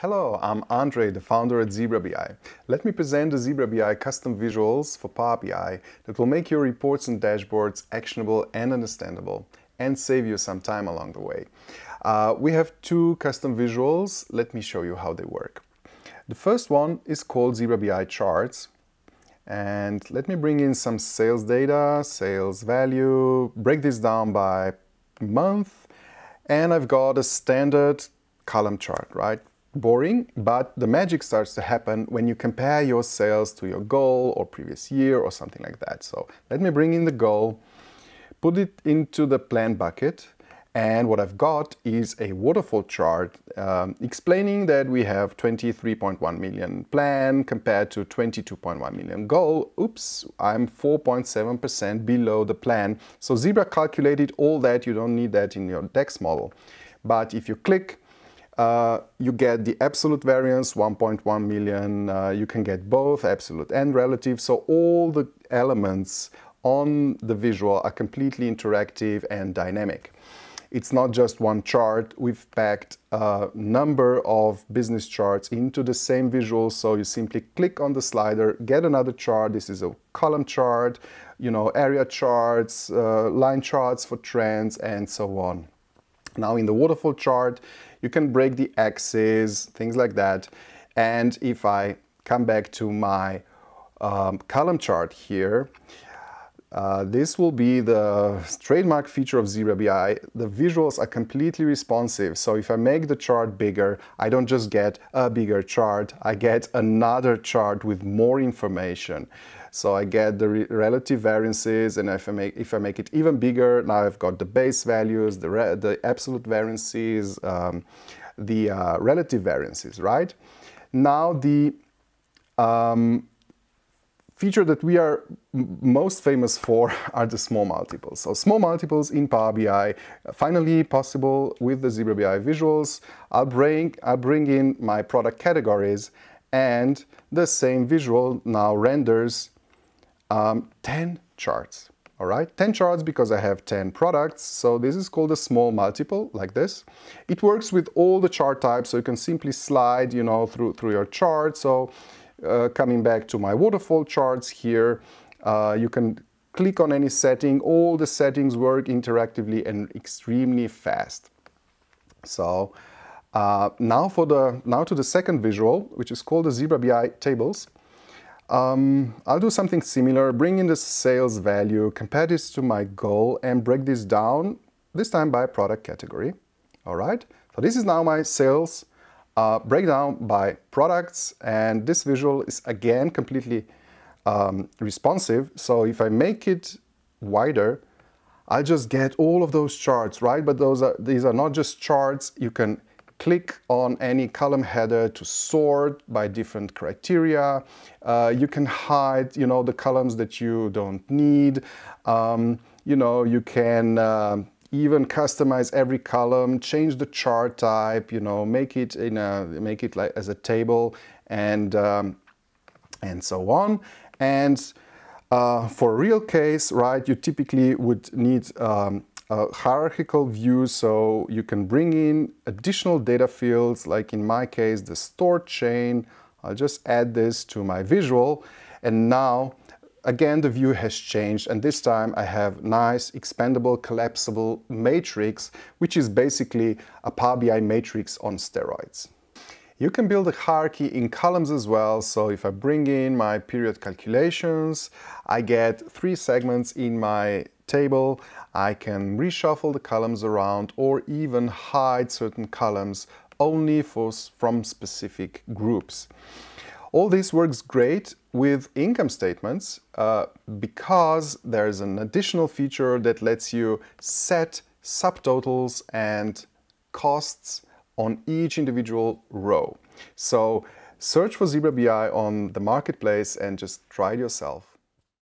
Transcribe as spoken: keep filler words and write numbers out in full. Hello, I'm Andre, the founder at Zebra B I. Let me present the Zebra B I custom visuals for Power B I that will make your reports and dashboards actionable and understandable, and save you some time along the way. Uh, we have two custom visuals. Let me show you how they work. The first one is called Zebra B I Charts. And let me bring in some sales data, sales value, break this down by month. And I've got a standard column chart, right? Boring, but the magic starts to happen when you compare your sales to your goal or previous year or something like that. So let me bring in the goal, put it into the plan bucket, and what I've got is a waterfall chart um, explaining that we have twenty-three point one million plan compared to twenty-two point one million goal. Oops, I'm four point seven percent below the plan. So Zebra calculated all that. You don't need that in your DEX model. But if you click, Uh, you get the absolute variance, one point one million. Uh, you can get both absolute and relative. So all the elements on the visual are completely interactive and dynamic. It's not just one chart. We've packed a number of business charts into the same visual. So you simply click on the slider, get another chart. This is a column chart, you know, area charts, uh, line charts for trends, and so on. Now in the waterfall chart, you can break the axes, things like that. And if I come back to my um, column chart here, uh, this will be the trademark feature of Zebra B I. The visuals are completely responsive. So if I make the chart bigger, I don't just get a bigger chart, I get another chart with more information. So I get the re relative variances, and if I, make, if I make it even bigger, now I've got the base values, the, re the absolute variances, um, the uh, relative variances, right? Now the um, feature that we are most famous for are the small multiples. So small multiples in Power B I, finally possible with the Zebra B I visuals. I'll bring, I'll bring in my product categories, and the same visual now renders Um, ten charts, all right? ten charts because I have ten products, so this is called a small multiple, like this. It works with all the chart types, so you can simply slide, you know, through, through your chart. So uh, coming back to my waterfall charts here, uh, you can click on any setting. All the settings work interactively and extremely fast. So uh, now, for the, now to the second visual, which is called the Zebra B I Tables. Um, I'll do something similar, bring in the sales value, compare this to my goal, and break this down, this time by product category. All right, so this is now my sales uh, breakdown by products, and this visual is again completely um, responsive. So if I make it wider, I just get all of those charts, right? But those are, these are not just charts. You can click on any column header to sort by different criteria. Uh, you can hide, you know, the columns that you don't need. Um, you know, you can uh, even customize every column, change the chart type, you know, make it in a, make it like as a table, and um, and so on. And uh, for a real case, right, you typically would need Um, Uh, hierarchical view, so you can bring in additional data fields, like in my case, the store chain. I'll just add this to my visual, and now again the view has changed, and this time I have nice expandable collapsible matrix, which is basically a Power B I matrix on steroids. You can build a hierarchy in columns as well. So if I bring in my period calculations, I get three segments in my table. I can reshuffle the columns around or even hide certain columns only for, from specific groups. All this works great with income statements uh, because there's an additional feature that lets you set subtotals and costs on each individual row. So search for Zebra B I on the marketplace and just try it yourself.